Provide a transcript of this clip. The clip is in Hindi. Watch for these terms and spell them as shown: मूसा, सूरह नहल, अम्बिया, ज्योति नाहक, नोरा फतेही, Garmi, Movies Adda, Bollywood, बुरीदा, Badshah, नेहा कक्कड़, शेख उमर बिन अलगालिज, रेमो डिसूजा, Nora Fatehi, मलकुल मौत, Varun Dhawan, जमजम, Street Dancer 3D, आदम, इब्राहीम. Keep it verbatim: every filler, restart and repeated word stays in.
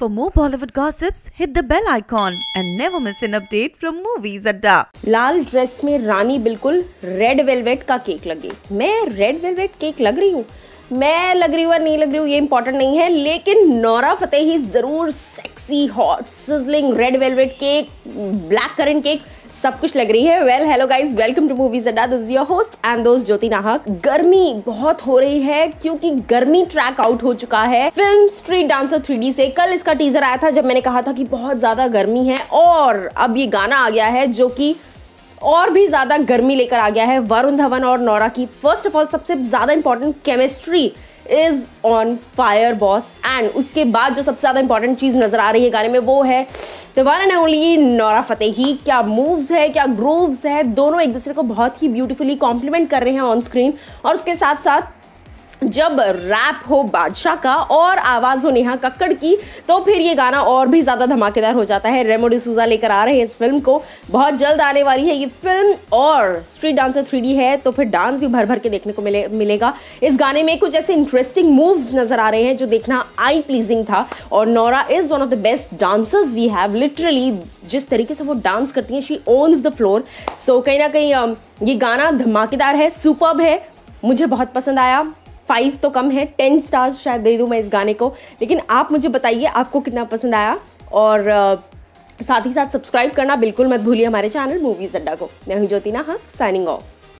For more Bollywood gossips, hit the bell icon and never miss an update from Movies Adda. लाल ड्रेस में रानी बिल्कुल रेड वेलवेट का केक लगे। मैं रेड वेलवेट केक लग रही हूँ, मैं लग रही हूँ या नहीं लग रही हूँ ये इम्पोर्टेंट नहीं है, लेकिन नोरा फतेही जरूर sexy hot sizzling red velvet cake, black currant cake, सब कुछ लग रही है। Well hello guys, welcome to movies Adda, this is your host and दोस्त ज्योति नाहक। गर्मी बहुत हो रही है क्योंकि गर्मी ट्रैक आउट हो चुका है film street dancer three D से। कल इसका टीजर आया था जब मैंने कहा था कि बहुत ज्यादा गर्मी है, और अब ये गाना आ गया है जो कि और भी ज्यादा गर्मी लेकर आ गया है। वरुण धवन और नोरा की फर्स्ट ऑफ ऑल सबसे ज्यादा important chemistry is on fire boss, and उसके बाद जो सबसे ज्यादा इंपॉर्टेंट चीज नजर आ रही है गाने में वो है the one and only नोरा फतेही। क्या मूव्स है, क्या ग्रूव्स है, दोनों एक दूसरे को बहुत ही ब्यूटीफुली कॉम्प्लीमेंट कर रहे हैं ऑन स्क्रीन। और उसके साथ साथ जब रैप हो बादशाह का और आवाज़ हो नेहा कक्कड़ की तो फिर ये गाना और भी ज़्यादा धमाकेदार हो जाता है। रेमो डिसूजा लेकर आ रहे हैं इस फिल्म को, बहुत जल्द आने वाली है ये फिल्म, और स्ट्रीट डांसर थ्री डी है तो फिर डांस भी भर भर के देखने को मिले मिलेगा। इस गाने में कुछ ऐसे इंटरेस्टिंग मूव्स नज़र आ रहे हैं जो देखना आई प्लीजिंग था, और Nora is one of the best dancers we have. Literally जिस तरीके से वो डांस करती हैं, she owns the floor. So कहीं ना कहीं ये गाना धमाकेदार है, सुपर्ब है, मुझे बहुत पसंद आया। फाइव तो कम है, टेन स्टार्स शायद दे दूँ मैं इस गाने को, लेकिन आप मुझे बताइए आपको कितना पसंद आया। और साथ ही साथ सब्सक्राइब करना बिल्कुल मत भूलिए हमारे चैनल मूवीज अड्डा को। मैं हूँ ज्योति नाहक, साइनिंग ऑफ।